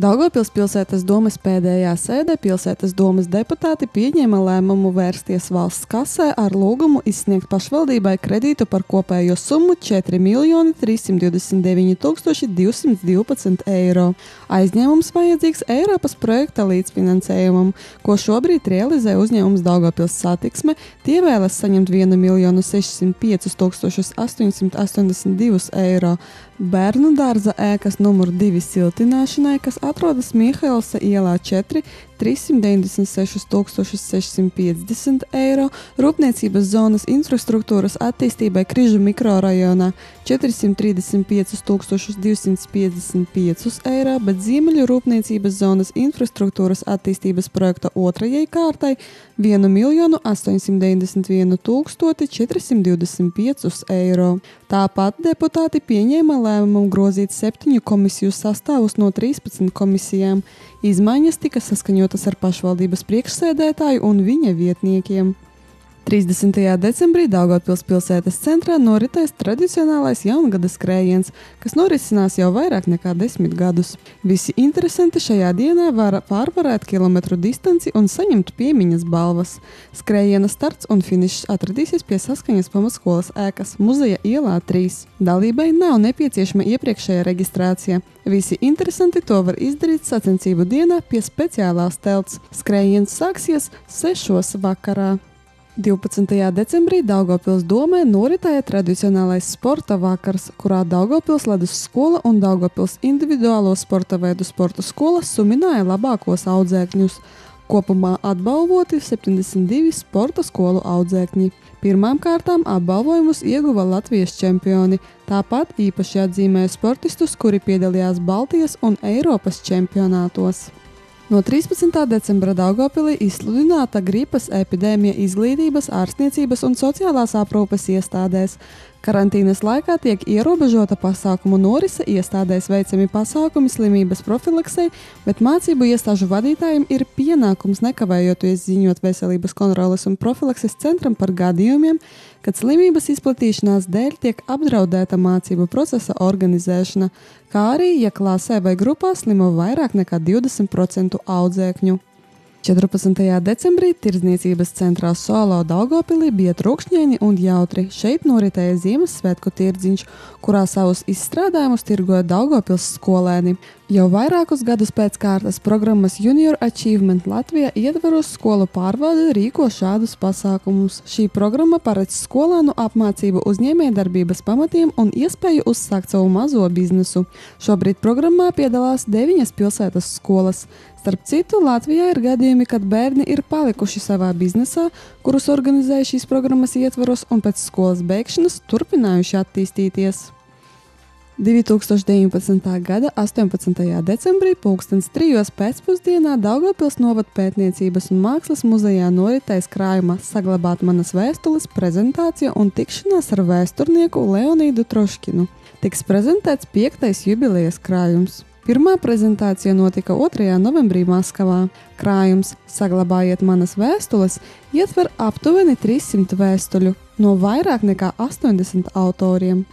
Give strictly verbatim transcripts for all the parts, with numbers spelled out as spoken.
Daugavpils pilsētas domes pēdējā sēdē pilsētas domes deputāti pieņēma lēmumu vērsties valsts kasē ar lūgumu izsniegt pašvaldībai kredītu par kopējo summu četri miljoni trīs simti divdesmit deviņi tūkstoši divsimt divpadsmit eiro. Aizņēmums vajadzīgs Eiropas projekta līdzfinansējumam, ko šobrīd realizē uzņēmums Daugavpils satiksme, tie vēlas saņemt vienu miljonu sešsimt piecus tūkstošus astoņsimt astoņdesmit divus eiro. Bērnu dārza ēkas numur divi siltināšanai, kas atrodas Mihailsa ielā četri, trīs simti deviņdesmit seši tūkstoši sešsimt piecdesmit eiro, rūpniecības zonas infrastruktūras attīstībai Krīžu mikrorajonā četri simti trīsdesmit pieci tūkstoši divi simti piecdesmit pieci eiro, bet Ziemeļu rūpniecības zonas infrastruktūras attīstības projekta otrajai kārtai vienu miljonu astoņsimt deviņdesmit vienu tūkstoši četri simti divdesmit pieci eiro. Tāpat deputāti pieņēma lēmumu grozīt septiņu komisiju sastāvus no trīspadsmit komisijām. Izmaiņas tika saskaņotas ar pašvaldības priekšsēdētāju un viņa vietniekiem. trīsdesmitajā decembrī Daugavpils pilsētas centrā noritēs tradicionālais jaungada skrējiens, kas norisinās jau vairāk nekā desmit gadus. Visi interesanti šajā dienā var pārvarēt kilometru distanci un saņemt piemiņas balvas. Skrējiena starts un finišs atradīsies pie Saskaņas pamatskolas ēkas muzeja ielā trīs. Dalībai nav nepieciešama iepriekšējā reģistrācija. Visi interesanti to var izdarīt sacensību dienā pie speciālās telts. Skrējiens sāksies sešos vakarā. divpadsmitajā decembrī Daugavpils domē noritēja tradicionālais sporta vakars, kurā Daugavpils ledus skola un Daugavpils individuālo sporta veidu sporta skola sumināja labākos audzēkņus. Kopumā atbalvoti septiņdesmit divi sporta skolu audzēkņi. Pirmām kārtām atbalvojumus ieguva Latvijas čempioni, tāpat īpaši atzīmēja sportistus, kuri piedalījās Baltijas un Eiropas čempionātos. No trīspadsmitā decembra Daugavpilī izsludināta gripas epidēmija izglītības, ārstniecības un sociālās aprūpes iestādēs. Karantīnas laikā tiek ierobežota pasākumu norise, iestādēs veicami pasākumi slimības profilaksei, bet mācību iestāžu vadītājiem ir pienākums nekavējoties ziņot Veselības kontroles un profilakses centram par gadījumiem, kad slimības izplatīšanās dēļ tiek apdraudēta mācību procesa organizēšana, kā arī, ja klasē vai grupā slimo vairāk nekā divdesmit procentu audzēkņu. četrpadsmitajā decembrī tirdzniecības centrā Solo Daugavpilī bija trokšņaini un jautri. Šeit noritēja Ziemassvētku tirdziņš, kurā savus izstrādājumus tirgoja Daugavpils skolēni. Jau vairākus gadus pēc kārtas programmas Junior Achievement Latvija ietveros skolu pārvalde rīko šādus pasākumus. Šī programma paredz skolēnu apmācību uzņēmējdarbības pamatiem un iespēju uzsākt savu mazo biznesu. Šobrīd programmā piedalās deviņas pilsētas skolas. Starp citu, Latvijā ir gadījumi, kad bērni ir palikuši savā biznesā, kurus organizēja šīs programmas ietvaros un pēc skolas beigšanas turpinājuši attīstīties. divtūkstoš deviņpadsmitā gada astoņpadsmitajā decembrī pulkstens trijos pēcpusdienā Daugavpils novada pētniecības un mākslas muzejā noritēs krājuma Saglabāt manas vēstules prezentācija un tikšanās ar vēsturnieku Leonīdu Troškinu. Tiks prezentēts piektais jubilejas krājums. Pirmā prezentācija notika otrajā novembrī Maskavā. Krājums Saglabājiet manas vēstules ietver aptuveni trīs simti vēstuļu no vairāk nekā astoņdesmit autoriem.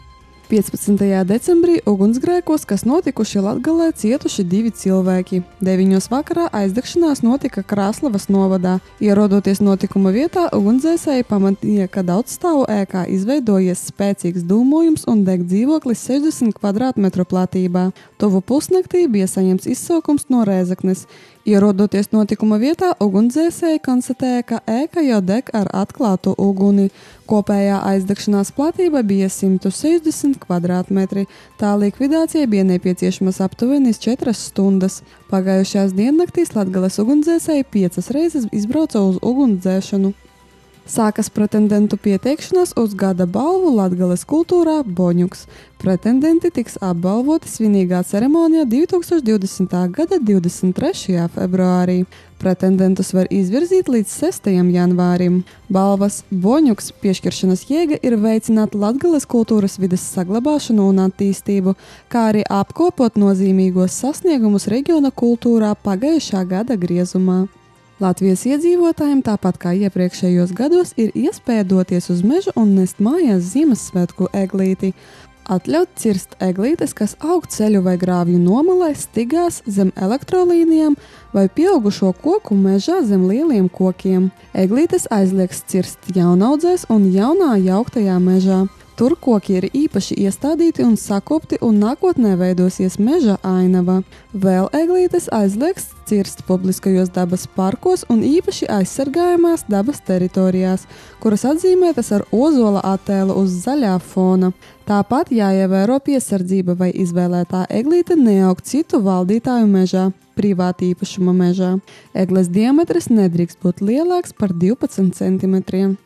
piecpadsmitajā decembrī ugunsgrēkos, kas notikuši Latgalē, cietuši divi cilvēki. deviņos vakarā aizdegšanās notika Krāslavas novadā. Ierodoties notikuma vietā, ugunsdzēsēji pamanīja, ka daudzstāvu ēkā izveidojies spēcīgs dūmojums un deg dzīvoklis sešdesmit kvadrātmetru platībā. Tuvu pusnaktī bija saņemts izsaukums no Rēzeknes. Ierodoties notikuma vietā, ugunsdzēsēji konstatēja, ka ēka jau deg ar atklātu uguni. Kopējā aizdegšanās platība bija simts sešdesmit kvadrātmetri, tā likvidācija bija nepieciešamas aptuveni četras stundas. Pagājušās diennaktīs Latgales ugunsdzēsēji piecas reizes izbrauca uz ugunsdzēšanu. Sākas pretendentu pieteikšanās uz gada balvu Latgales kultūrā Boņuks. Pretendenti tiks apbalvoti svinīgā ceremonijā divtūkstoš divdesmitā gada divdesmit trešajā februārī. Pretendentus var izvirzīt līdz sestajam janvārim. Balvas Boņuks piešķiršanas jēga ir veicināt Latgales kultūras vides saglabāšanu un attīstību, kā arī apkopot nozīmīgos sasniegumus reģiona kultūrā pagājušā gada griezumā. Latvijas iedzīvotājiem, tāpat kā iepriekšējos gados, ir iespēja doties uz mežu un nest mājās Ziemassvētku eglīti. Atļaut cirst eglītes, kas aug ceļu vai grāvju nomalē, stigās, zem elektrolīnijām vai pieaugušo koku mežā zem lieliem kokiem. Eglītes aizliegs cirst jaunaudzēs un jaunā jauktajā mežā. Tur koki ir īpaši iestādīti un sakopti un nākotnē veidosies meža ainava. Vēl eglītes aizliegs cirst publiskajos dabas parkos un īpaši aizsargājumās dabas teritorijās, kuras atzīmētas ar ozola attēlu uz zaļā fona. Tāpat jāievēro piesardzība, vai izvēlētā eglīte neaug citu valdītāju mežā, privāta īpašuma mežā. Egles diametrs nedrīkst būt lielāks par divpadsmit centimetriem.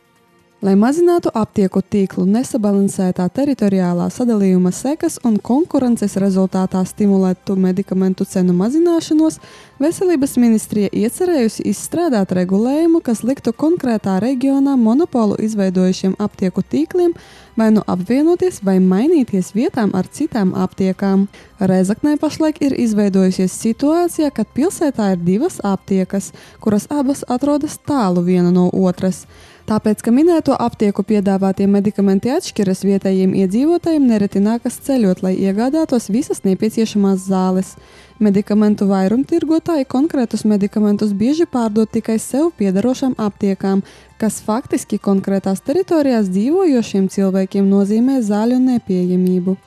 Lai mazinātu aptieku tīklu nesabalansētā teritoriālā sadalījuma sekas un konkurences rezultātā stimulētu medikamentu cenu mazināšanos, Veselības ministrija iecerējusi izstrādāt regulējumu, kas liktu konkrētā reģionā monopolu izveidojušiem aptieku tīkliem vai nu apvienoties vai mainīties vietām ar citām aptiekām. Rēzeknē pašlaik ir izveidojusies situācija, kad pilsētā ir divas aptiekas, kuras abas atrodas tālu viena no otras. Tāpēc, ka minēto aptieku piedāvātie medikamenti atšķiras, vietējiem iedzīvotājiem nereti nākas ceļot, lai iegādātos visas nepieciešamās zāles. Medikamentu vairumtirgotāji konkrētus medikamentus bieži pārdod tikai sev piederošām aptiekām, kas faktiski konkrētās teritorijās dzīvojošiem cilvēkiem nozīmē zāļu nepieejamību.